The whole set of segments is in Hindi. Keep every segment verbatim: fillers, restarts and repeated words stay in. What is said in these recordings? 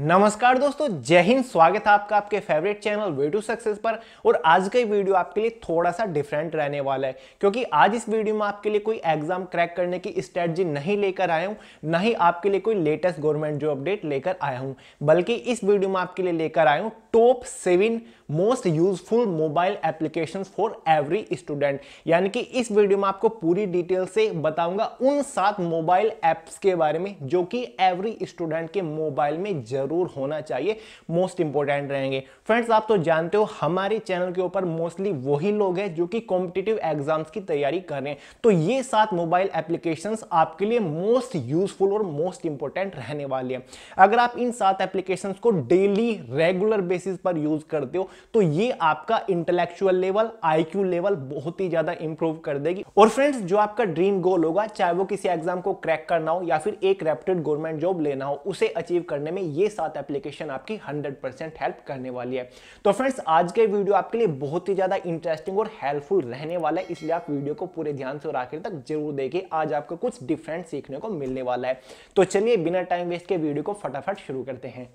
नमस्कार दोस्तों, जय हिंद। स्वागत है आपका आपके favourite channel way to success पर। और आज का वीडियो आपके लिए थोड़ा सा डिफरेंट रहने वाला है, क्योंकि आज इस वीडियो में आपके लिए कोई एग्जाम क्रैक करने की स्ट्रेटजी नहीं लेकर आया हूँ, ना ही आपके लिए कोई लेटेस्ट गवर्नमेंट जॉब अपडेट लेकर आया हूँ, बल्कि इस वीडियो में आपके लिए लेकर आया हूँ top seven most useful mobile application for every student. यानी कि इस वीडियो में आपको पूरी डिटेल से बताऊंगा उन सात मोबाइल ऐप्स के बारे में जो कि एवरी स्टूडेंट के मोबाइल में जरूर होना चाहिए, मोस्ट इंपोर्टेंट रहेंगे। फ्रेंड्स, आप तो जानते हो हमारे चैनल के ऊपर मोस्टली वही लोग हैं जो कि कॉम्पिटिटिव एग्जाम्स की तैयारी कर रहे हैं, तो ये सात मोबाइल एप्लीकेशंस आपके लिए मोस्ट यूजफुल और मोस्ट इंपोर्टेंट रहने वाली हैं। अगर आप इन सात एप्लीकेशंस को डेली रेगुलर बेसिस पर यूज करते हो तो ये आपका इंटेलेक्चुअल लेवल, आईक्यू लेवल बहुत ही ज्यादा इंप्रूव कर देगी। और फ्रेंड्स, जो आपका ड्रीम गोल होगा, चाहे वो किसी एग्जाम को क्रैक करना हो या फिर एक रेप्यूटेड गवर्नमेंट जॉब लेना हो, उसे अचीव करने में ये सात एप्लीकेशन आपकी हंड्रेड परसेंट हेल्प करने वाली है। तो फ्रेंड्स, आज के वीडियो आपके लिए बहुत ही ज्यादा इंटरेस्टिंग और हेल्पफुल रहने वाला है, इसलिए आप वीडियो को पूरे ध्यान से और आखिर तक जरूर देखिए। आज आपको कुछ डिफरेंट सीखने को मिलने वाला है, तो चलिए बिना टाइम वेस्ट के वीडियो को फटाफट शुरू करते हैं।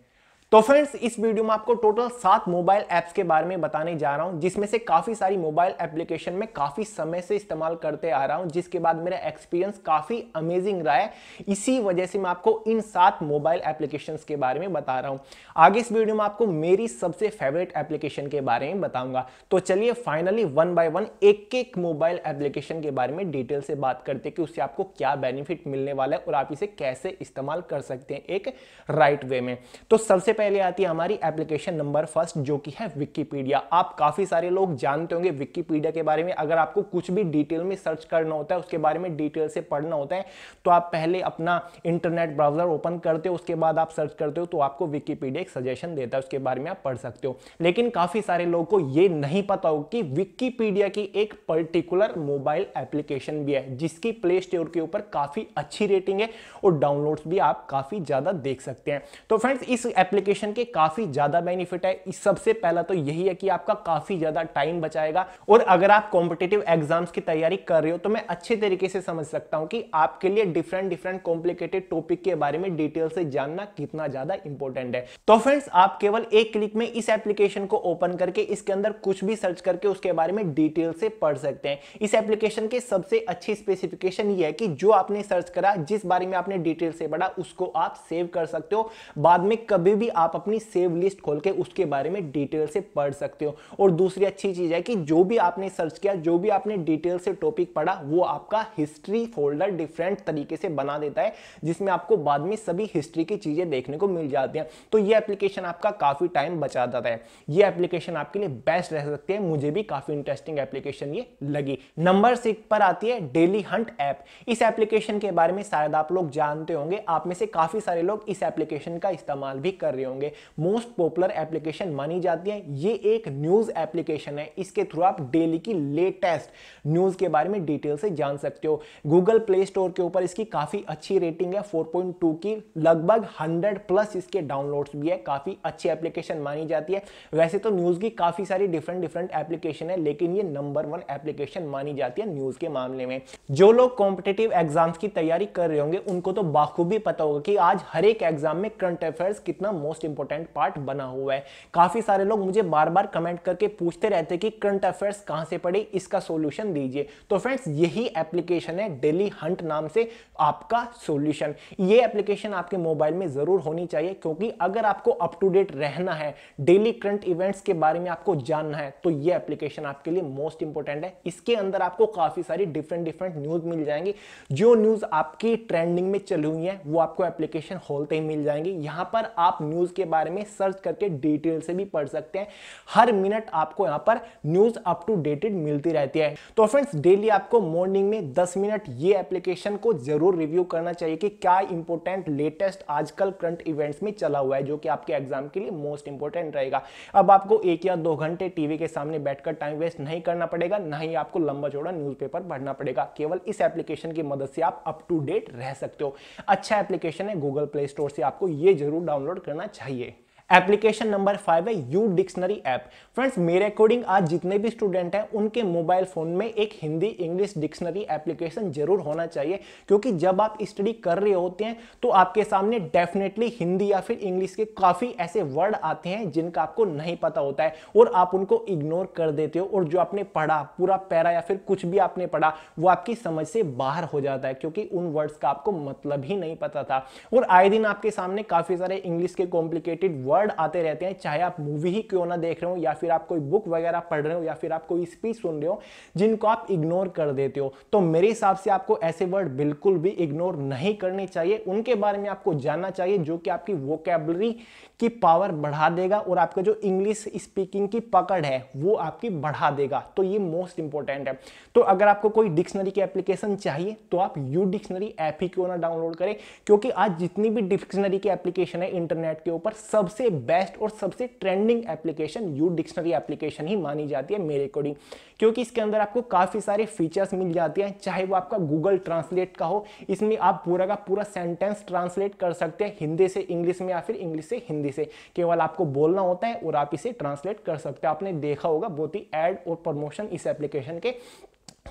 तो फ्रेंड्स, इस वीडियो में आपको टोटल सात मोबाइल ऐप्स के बारे में बताने जा रहा हूं, जिसमें से काफ़ी सारी मोबाइल एप्लीकेशन में काफ़ी समय से इस्तेमाल करते आ रहा हूं, जिसके बाद मेरा एक्सपीरियंस काफ़ी अमेजिंग रहा है। इसी वजह से मैं आपको इन सात मोबाइल एप्लीकेशंस के बारे में बता रहा हूं। आगे इस वीडियो में आपको मेरी सबसे फेवरेट एप्लीकेशन के बारे में बताऊँगा। तो चलिए फाइनली वन बाय वन एक एक मोबाइल एप्लीकेशन के बारे में डिटेल से बात करते हैं कि उससे आपको क्या बेनिफिट मिलने वाला है और आप इसे कैसे इस्तेमाल कर सकते हैं एक राइट वे में। तो सबसे पहले आती है हमारी एप्लीकेशन नंबर फर्स्ट, जो कि है विकिपीडिया। आप काफी सारे लोग जानते होंगे विकिपीडिया के बारे में। अगर आपको कुछ भी डिटेल में सर्च करना होता है, उसके बारे में डिटेल से पढ़ना होता है, तो आप पहले अपना इंटरनेट ब्राउजर ओपन करते हो, उसके बाद आप सर्च करते हो, तो आपको विकिपीडिया एक सजेशन देता है, उसके बारे में आप पढ़ सकते हो। लेकिन काफी सारे लोगों को यह नहीं पता हो कि विकिपीडिया की एक पर्टिकुलर मोबाइल एप्लीकेशन भी है, जिसकी प्ले स्टोर के ऊपर काफी अच्छी रेटिंग है और डाउनलोड्स भी आप काफी ज्यादा देख सकते हैं। तो फ्रेंड्स, इस एप्लीकेशन के काफी ज्यादा बेनिफिट है। सबसे पहला तो यही है कि आपका काफी ज्यादा टाइम बचाएगा, और अगर आप कॉम्पिटिटिव एग्जाम्स की तैयारी कर रहे हो तो मैं अच्छे तरीके से समझ सकता हूं कि आपके लिए डिफरेंट डिफरेंट कॉम्प्लिकेटेड टॉपिक के बारे में डिटेल से जानना कितना ज्यादा इंपॉर्टेंट है। तो फ्रेंड्स, आप केवल एक क्लिक में इस एप्लीकेशन को ओपन करके इसके अंदर कुछ भी सर्च करके उसके बारे में डिटेल से पढ़ सकते हैं। इस एप्लीकेशन के सबसे अच्छी स्पेसिफिकेशन यह है कि जो आपने सर्च करा, जिस बारे में आपने डिटेल से पढ़ा, उसको आप सेव कर सकते हो। बाद में कभी भी आप अपनी सेव लिस्ट खोल के उसके बारे में डिटेल से पढ़ सकते हो। और दूसरी अच्छी चीज है कि जो भी आपने सर्च किया, जो भी आपने डिटेल से टॉपिक पढ़ा, वो आपका हिस्ट्री फोल्डर डिफरेंट तरीके से बना देता है, जिसमें आपको बाद में सभी हिस्ट्री की चीजें देखने को मिल जाती हैं। तो ये एप्लीकेशन आपका काफी टाइम बचा देता है। ये एप्लीकेशन आपके लिए बेस्ट रह सकती है। मुझे भी काफी इंटरेस्टिंग एप्लीकेशन ये लगी। नंबर सिक्स पर आती है डेली हंट ऐप। इस एप्लीकेशन के बारे में शायद आप लोग जानते होंगे, आप में से काफी सारे लोग इस एप्लीकेशन का इस्तेमाल भी कर रहे होंगे। मोस्ट पॉपुलर एप्लीकेशन मानी जाती है। ये एक न्यूज एप्लीकेशन है, इसके थ्रू आप डेली की लेटेस्ट न्यूज के बारे में डिटेल से जान सकते हो। गूगल प्ले स्टोर के ऊपर इसकी काफी अच्छी रेटिंग है फोर पॉइंट टू की, लगभग हंड्रेड प्लस इसके डाउनलोड्स भी है। काफी अच्छी एप्लीकेशन मानी जाती है। वैसे तो न्यूज की काफी सारी डिफरेंट डिफरेंट एप्लीकेशन है, लेकिन ये नंबर वन एप्लीकेशन मानी जाती है न्यूज के मामले में। जो लोग कॉम्पिटिटिव एग्जाम्स की तैयारी कर रहे होंगे उनको तो बाखूबी पता होगा कि आज हर एक एग्जाम में करंट अफेयर्स कितना मोस्ट इंपोर्टेंट पार्ट बना हुआ है। काफी सारे लोग मुझे बार बार कमेंट करके पूछते रहते हैं कि करंट अफेयर्स कहां से पढ़े, इसका सॉल्यूशन दीजिए। तो फ्रेंड्स, यही एप्लीकेशन है डेली हंट नाम से आपका सॉल्यूशन। ये एप्लीकेशन आपके मोबाइल में जरूर होनी चाहिए, क्योंकि अगर आपको अप टू डेट रहना है, डेली करंट इवेंट्स के बारे में आपको जानना है, तो ये एप्लीकेशन आपके लिए मोस्ट इंपोर्टेंट है। इसके अंदर आपको काफी सारी डिफरेंट डिफरेंट न्यूज मिल जाएंगी। जो न्यूज आपकी ट्रेंडिंग में चली हुई है वो आपको एप्लीकेशन खोलते ही मिल जाएंगी। यहां पर आप न्यूज के बारे में सर्च करके डिटेल से भी पढ़ सकते हैं। हर मिनट आपको यहां पर न्यूज अप टू डेटेड मिलती रहती है। तो फ्रेंड्स, डेली आपको मॉर्निंग में दस मिनट ये एप्लीकेशन को जरूर रिव्यू करना चाहिए कि क्या इंपॉर्टेंट लेटेस्ट आजकल करंट इवेंट्स में चला हुआ है, जो कि आपके एग्जाम के लिए मोस्ट इंपोर्टेंट रहेगा। अब आपको एक या दो घंटे टीवी के सामने बैठकर टाइम वेस्ट नहीं करना पड़ेगा, ना ही आपको लंबा चौड़ा न्यूज़पेपर पढ़ना पड़ेगा। केवल इस एप्लीकेशन की मदद से आप अप टू डेट रह सकते हो। अच्छा एप्लीकेशन है, गूगल प्ले स्टोर से आपको यह जरूर डाउनलोड करना चाहिए। एप्लीकेशन नंबर फाइव है यू डिक्शनरी ऐप। फ्रेंड्स मेरे अकॉर्डिंग आज जितने भी स्टूडेंट हैं उनके मोबाइल फोन में एक हिंदी इंग्लिश डिक्शनरी एप्लीकेशन जरूर होना चाहिए, क्योंकि जब आप स्टडी कर रहे होते हैं तो आपके सामने डेफिनेटली हिंदी या फिर इंग्लिश के काफी ऐसे वर्ड आते हैं जिनका आपको नहीं पता होता है और आप उनको इग्नोर कर देते हो, और जो आपने पढ़ा पूरा पैरा या फिर कुछ भी आपने पढ़ा वो आपकी समझ से बाहर हो जाता है क्योंकि उन वर्ड्स का आपको मतलब ही नहीं पता था। और आए दिन आपके सामने काफी सारे इंग्लिश के कॉम्प्लिकेटेड वर्ड आते रहते हैं, चाहे आप मूवी ही क्यों ना देख रहे हो या फिर आप कोई बुक वगैरह पढ़ रहे हो या फिर आप कोई स्पीच सुन रहे हो, जिनको आप इग्नोर कर देते हो। तो मेरे हिसाब से आपको ऐसे वर्ड बिल्कुल भी इग्नोर नहीं करने चाहिए, उनके बारे में आपको जानना चाहिए जो कि आपकी वोकैबुलरी की पावर बढ़ा देगा और आपका जो इंग्लिश स्पीकिंग की पकड़ है वो आपकी बढ़ा देगा। तो ये मोस्ट इंपॉर्टेंट है। तो अगर आपको कोई डिक्शनरी की एप्लीकेशन चाहिए तो आप यू डिक्शनरी ऐप ही क्यों ना डाउनलोड करें, क्योंकि आज जितनी भी डिक्शनरी की एप्लीकेशन है इंटरनेट के ऊपर सबसे बेस्ट और सबसे trending application U dictionary application ही मानी जाती है मेरे अकॉर्डिंग, क्योंकि इसके अंदर आपको काफी सारे फीचर्स मिल जाते हैं, चाहे वो आपका गूगल ट्रांसलेट का हो। इसमें आप पूरा का पूरा सेंटेंस ट्रांसलेट कर सकते हैं हिंदी से इंग्लिश में या फिर इंग्लिश से हिंदी से, केवल आपको बोलना होता है और आप इसे ट्रांसलेट कर सकते हैं। आपने देखा होगा बहुत ही ऐड और प्रमोशन इस एप्लीकेशन के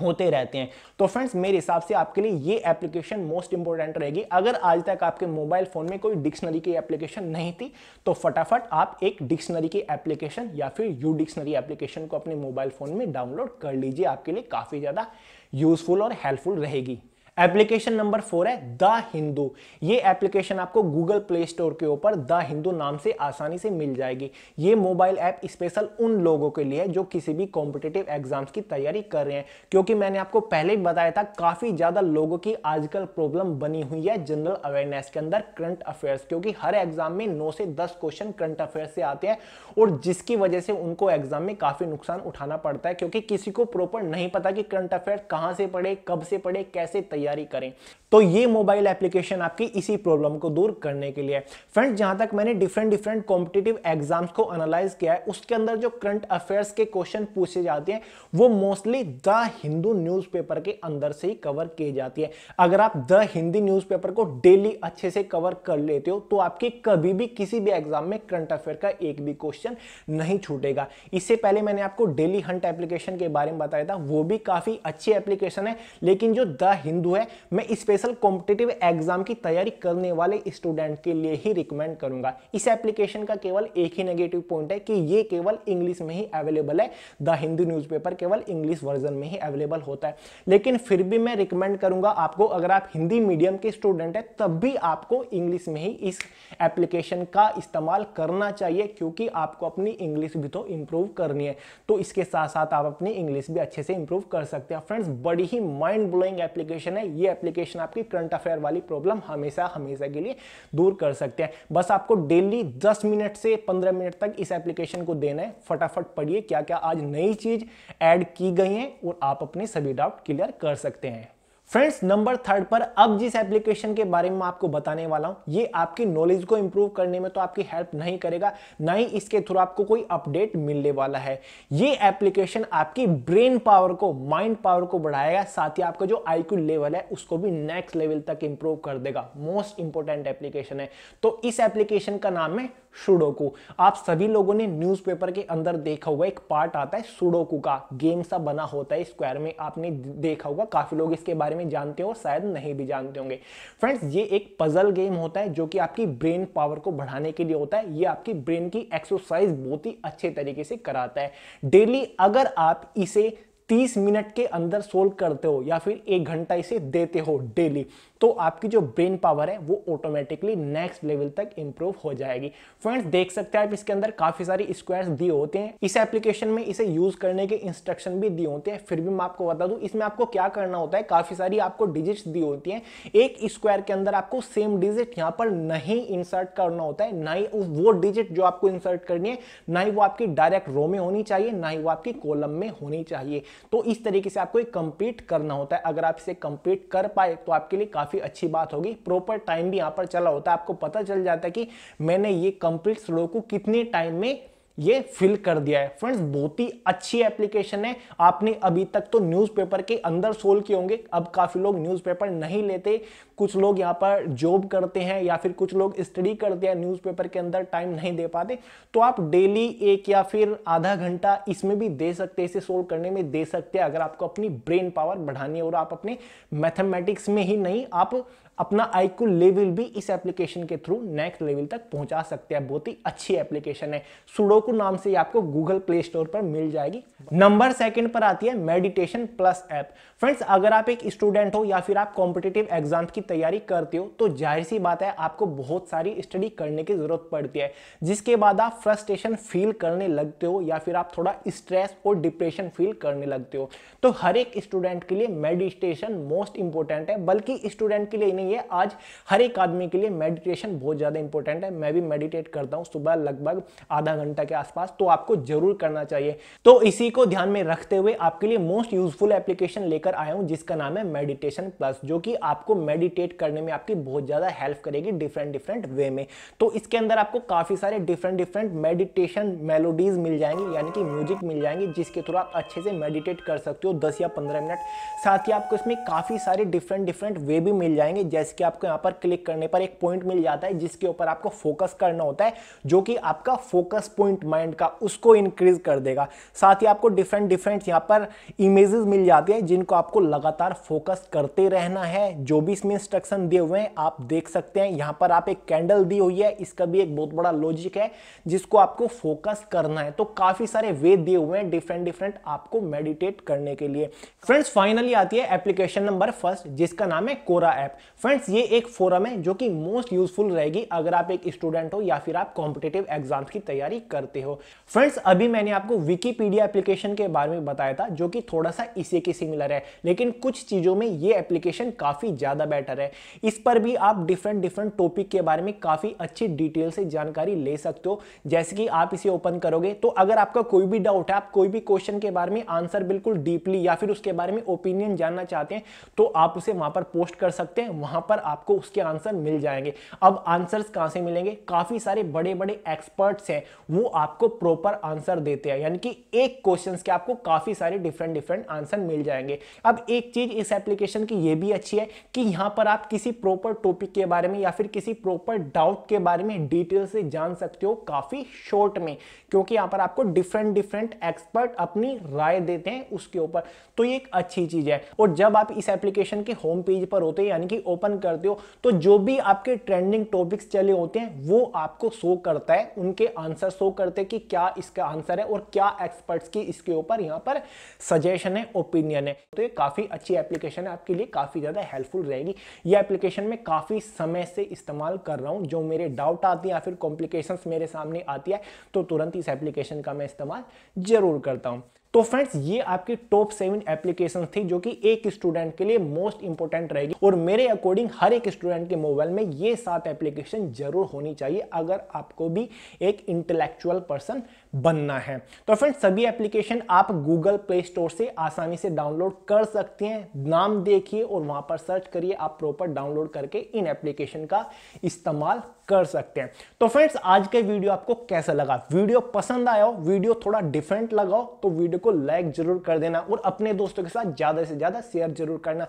होते रहते हैं। तो फ्रेंड्स मेरे हिसाब से आपके लिए ये एप्लीकेशन मोस्ट इंपॉर्टेंट रहेगी। अगर आज तक आपके मोबाइल फोन में कोई डिक्शनरी की एप्लीकेशन नहीं थी तो फटाफट आप एक डिक्शनरी की एप्लीकेशन या फिर यू डिक्शनरी एप्लीकेशन को अपने मोबाइल फोन में डाउनलोड कर लीजिए, आपके लिए काफी ज्यादा यूजफुल और हेल्पफुल रहेगी। एप्लीकेशन नंबर फोर है द हिंदू। ये एप्लीकेशन आपको गूगल प्ले स्टोर के ऊपर द हिंदू नाम से आसानी से मिल जाएगी। ये मोबाइल ऐप स्पेशल उन लोगों के लिए है जो किसी भी कॉम्पिटिटिव एग्जाम्स की तैयारी कर रहे हैं, क्योंकि मैंने आपको पहले ही बताया था काफ़ी ज़्यादा लोगों की आजकल प्रॉब्लम बनी हुई है जनरल अवेयरनेस के अंदर करंट अफेयर्स, क्योंकि हर एग्जाम में नौ से दस क्वेश्चन करंट अफेयर्स से आते हैं और जिसकी वजह से उनको एग्जाम में काफ़ी नुकसान उठाना पड़ता है, क्योंकि किसी को प्रॉपर नहीं पता कि करंट अफेयर कहाँ से पढ़े, कब से पढ़े, कैसे करें। तो ये मोबाइल एप्लीकेशन आपकी इसी प्रॉब्लम को दूर करने के लिए। फ्रेंड्स जहां तक मैंने डिफरेंट डिफरेंट कॉम्पिटिटिव एग्जाम्स को एनालाइज किया है उसके अंदर जो करंट अफेयर्स के क्वेश्चन पूछे जाते हैं वो मोस्टली द हिंदू न्यूज़पेपर के अंदर से ही कवर किए जाते हैं। अगर आप द हिंदी न्यूज़पेपर को डेली अच्छे से कवर कर लेते हो तो आपके कभी भी किसी भी एग्जाम में करंट अफेयर का एक भी क्वेश्चन नहीं छूटेगा। इससे पहले मैंने आपको डेली हंट एप्लीकेशन के बारे में बताया था, वो भी काफी अच्छी एप्लीकेशन है, लेकिन जो द हिंदू है मैं स्पेशल कॉम्पिटिटिव एग्जाम की तैयारी करने वाले स्टूडेंट के लिए ही रिकमेंड करूंगा। इस एप्लीकेशन का केवल एक ही नेगेटिव पॉइंट है कि ये केवल इंग्लिश में ही अवेलेबल है। द हिंदू न्यूज़पेपर केवल इंग्लिश वर्जन में ही अवेलेबल होता है, लेकिन फिर भी मैं रिकमेंड करूंगा आपको, अगर आप हिंदी मीडियम के स्टूडेंट हैं तब भी आपको इंग्लिश में ही इस एप्लीकेशन का इस्तेमाल करना चाहिए, क्योंकि आपको अपनी इंग्लिश भी तो इंप्रूव करनी है, तो इसके साथ साथ आप अपनी इंग्लिश भी अच्छे से इंप्रूव कर सकते हैं। फ्रेंड्स बड़ी ही माइंड ब्लोइंग एप्लीकेशन है। ये एप्लीकेशन आपकी करंट अफेयर वाली प्रॉब्लम हमेशा हमेशा के लिए दूर कर सकते हैं। बस आपको डेली दस मिनट से पंद्रह मिनट तक इस एप्लीकेशन को देना है। फटाफट पढ़िए क्या क्या आज नई चीज ऐड की गई है और आप अपने सभी डाउट क्लियर कर सकते हैं। फ्रेंड्स नंबर थर्ड पर अब जिस एप्लीकेशन के बारे में आपको बताने वाला हूं ये आपकी नॉलेज को इंप्रूव करने में तो आपकी हेल्प नहीं करेगा, ना ही इसके थ्रू आपको कोई अपडेट मिलने वाला है। ये एप्लीकेशन आपकी ब्रेन पावर को, माइंड पावर को बढ़ाएगा, साथ ही आपका जो आईक्यू लेवल है उसको भी नेक्स्ट लेवल तक इंप्रूव कर देगा। मोस्ट इंपॉर्टेंट एप्लीकेशन है। तो इस एप्लीकेशन का नाम है सुडोकू। आप सभी लोगों ने न्यूज़पेपर के अंदर देखा होगा एक पार्ट आता है सुडोकू का, गेम सा बना होता है स्क्वायर में, आपने देखा होगा, काफी लोग इसके बारे में जानते हो, शायद नहीं भी जानते होंगे। फ्रेंड्स ये एक पजल गेम होता है जो कि आपकी ब्रेन पावर को बढ़ाने के लिए होता है। ये आपकी ब्रेन की एक्सरसाइज बहुत ही अच्छे तरीके से कराता है। डेली अगर आप इसे तीस मिनट के अंदर सोल्व करते हो या फिर एक घंटा इसे देते हो डेली, तो आपकी जो ब्रेन पावर है वो ऑटोमेटिकली नेक्स्ट लेवल तक इंप्रूव हो जाएगी। फ्रेंड्स देख सकते हैं आप इसके अंदर काफ़ी सारे स्क्वायर्स दिए होते हैं। इस एप्लीकेशन में इसे यूज़ करने के इंस्ट्रक्शन भी दिए होते हैं। फिर भी मैं आपको बता दूं इसमें आपको क्या करना होता है, काफ़ी सारी आपको डिजिट्स दी होती हैं। एक स्क्वायर के अंदर आपको सेम डिजिट यहाँ पर नहीं इंसर्ट करना होता है, ना ही वो डिजिट जो आपको इंसर्ट करनी है ना ही वो आपकी डायरेक्ट रो में होनी चाहिए, ना ही वो आपकी कॉलम में होनी चाहिए। तो इस तरीके से आपको कंप्लीट करना होता है। अगर आप इसे कंप्लीट कर पाए तो आपके लिए काफी अच्छी बात होगी। प्रॉपर टाइम भी यहां पर चला होता है, आपको पता चल जाता है कि मैंने ये कंप्लीट सुडोकू कितने टाइम में ये फिल कर दिया है। फ्रेंड्स बहुत ही अच्छी एप्लीकेशन है। आपने अभी तक तो न्यूज़पेपर के अंदर सोल्व किए होंगे, अब काफ़ी लोग न्यूज़पेपर नहीं लेते, कुछ लोग यहाँ पर जॉब करते हैं या फिर कुछ लोग स्टडी करते हैं, न्यूज़पेपर के अंदर टाइम नहीं दे पाते, तो आप डेली एक या फिर आधा घंटा इसमें भी दे सकते हैं, इसे सोल्व करने में दे सकते हैं, अगर आपको अपनी ब्रेन पावर बढ़ानी है। और आप अपने मैथमेटिक्स में ही नहीं, आप अपना आईक्यू लेवल भी इस एप्लीकेशन के थ्रू नेक्स्ट लेवल तक पहुंचा सकते हैं। बहुत ही अच्छी एप्लीकेशन है, सुडोकू नाम से आपको गूगल प्ले स्टोर पर मिल जाएगी। नंबर सेकंड पर आती है मेडिटेशन प्लस ऐप। फ्रेंड्स अगर आप एक स्टूडेंट हो या फिर आप कॉम्पिटिटिव एग्जाम की तैयारी करते हो तो जाहिर सी बात है आपको बहुत सारी स्टडी करने की जरूरत पड़ती है, जिसके बाद आप फ्रस्ट्रेशन फील करने लगते हो या फिर आप थोड़ा स्ट्रेस और डिप्रेशन फील करने लगते हो। तो हर एक स्टूडेंट के लिए मेडिटेशन मोस्ट इंपोर्टेंट है, बल्कि स्टूडेंट के लिए नहीं है, आज हर एक आदमी के लिए मेडिटेशन बहुत ज्यादा इंपॉर्टेंट है। मैं भी मेडिटेट करता हूं सुबह लगभग आधा घंटा के आसपास, तो आपको जरूर करना चाहिए। तो इसी को ध्यान में रखते हुए आपके लिए मोस्ट यूजफुल एप्लीकेशन लेकर आया हूं जिसका नाम है मेडिटेशन प्लस, जो कि आपको मेडिटेट करने में आपकी बहुत ज्यादा हेल्प करेगी डिफरेंट डिफरेंट वे में। तो इसके अंदर आपको काफी सारे डिफरेंट डिफरेंट मेडिटेशन मेलोडीज मिल जाएंगी, यानी कि म्यूजिक मिल जाएंगी, जिसके थ्रू आप अच्छे से मेडिटेट कर सकते हो दस या पंद्रह मिनट। साथ ही आपको इसमें काफी सारे डिफरेंट डिफरेंट वे भी मिल जाएंगे, जैसे कि आपको यहाँ पर क्लिक करने पर एक पॉइंट मिल जाता है जिसके ऊपर आपको फोकस करना होता है, जो कि आपका फोकस पॉइंट माइंड का उसको इंक्रीज कर देगा। साथ ही आपको डिफरेंट डिफरेंट यहाँ पर इमेजेस मिल जाती है जिनको आपको लगातार फोकस करते रहना है। जो भी इसमें इंस्ट्रक्शन दिए हुए हैं आप देख सकते हैं, यहाँ पर आप एक कैंडल दी हुई है, इसका भी एक बहुत बड़ा लॉजिक है जिसको आपको फोकस करना है। तो काफी सारे वे दिए हुए हैं डिफरेंट डिफरेंट आपको मेडिटेट करने के लिए। फ्रेंड्स फाइनली आती है एप्लीकेशन नंबर फर्स्ट जिसका नाम है कोरा ऐप। फ्रेंड्स ये एक फोरम है जो कि मोस्ट यूजफुल रहेगी अगर आप एक स्टूडेंट हो या फिर आप कॉम्पिटिटिव एग्जाम की तैयारी करते हो। फ्रेंड्स अभी मैंने आपको विकीपीडिया एप्लीकेशन के बारे में बताया था जो कि थोड़ा सा इसी के सिमिलर है, लेकिन कुछ चीजों में ये एप्लीकेशन काफी ज्यादा बेटर है। इस पर भी आप डिफरेंट डिफरेंट टॉपिक के बारे में काफी अच्छी डिटेल से जानकारी ले सकते हो। जैसे कि आप इसे ओपन करोगे तो अगर आपका कोई भी डाउट है, आप कोई भी क्वेश्चन के बारे में आंसर बिल्कुल डीपली या फिर उसके बारे में ओपिनियन जानना चाहते हैं तो आप उसे वहां पर पोस्ट कर सकते हैं, वहां पर आपको उसके आंसर मिल जाएंगे। अब आंसर्स कहां से मिलेंगे, काफी सारे बड़े बड़े एक्सपर्ट्स हैं वो आपको प्रॉपर आंसर देते हैं, यानी कि एक क्वेश्चन के आपको काफी सारे डिफरेंट डिफरेंट आंसर मिल जाएंगे। अब एक चीज इस एप्लीकेशन की ये भी अच्छी है कि यहाँ पर आप किसी प्रॉपर टॉपिक के बारे में या फिर किसी प्रॉपर डाउट के बारे में डिटेल से जान सकते हो काफी शॉर्ट में, क्योंकि यहाँ पर आपको डिफरेंट डिफरेंट एक्सपर्ट अपनी राय देते हैं उसके ऊपर। तो ये एक अच्छी चीज है। और जब आप इस एप्लीकेशन के होम पेज पर होते हैं यानी कि ओपन करते हो तो जो भी आपके ट्रेंडिंग टॉपिक्स चले होते हैं वो आपको शो करता है, उनके आंसर शो करते हैं कि क्या इसका आंसर है और क्या एक्सपर्ट्स की इसके ऊपर यहाँ पर सजेशन है, ओपिनियन है। तो ये काफ़ी अच्छी एप्लीकेशन है, आपके लिए काफ़ी ज़्यादा हेल्पफुल रहेगी। ये एप्लीकेशन मैं काफ़ी समय से इस्तेमाल कर रहा हूँ, जो मेरे डाउट आते हैं या फिर कॉम्प्लिकेशंस मेरे सामने आती है तो तुरंत इस एप्लीकेशन का मैं इस्तेमाल ज़रूर करता हूँ। तो फ्रेंड्स ये आपकी टॉप सेवन एप्लीकेशन थी जो कि एक स्टूडेंट के लिए मोस्ट इंपॉर्टेंट रहेगी, और मेरे अकॉर्डिंग हर एक स्टूडेंट के मोबाइल में ये सात एप्लीकेशन जरूर होनी चाहिए अगर आपको भी एक इंटेलेक्चुअल पर्सन बनना है। तो फ्रेंड्स सभी एप्लीकेशन आप गूगल प्ले स्टोर से आसानी से डाउनलोड कर सकते हैं, नाम देखिए और वहां पर सर्च करिए, आप प्रॉपर डाउनलोड करके इन एप्लीकेशन का इस्तेमाल कर सकते हैं। तो फ्रेंड्स आज का वीडियो आपको कैसा लगा, वीडियो पसंद आया हो, वीडियो थोड़ा डिफरेंट लगा हो तो वीडियो को लाइक जरूर कर देना और अपने दोस्तों के साथ ज्यादा से ज्यादा शेयर जरूर करना।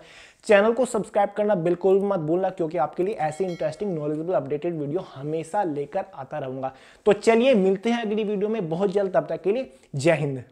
चैनल को सब्सक्राइब करना बिल्कुल मत भूलना, क्योंकि आपके लिए ऐसे इंटरेस्टिंग नॉलेजेबल अपडेटेड वीडियो हमेशा लेकर आता रहूंगा। तो चलिए मिलते हैं अगली वीडियो में बहुत जल्द, तब तक के लिए जय हिंद।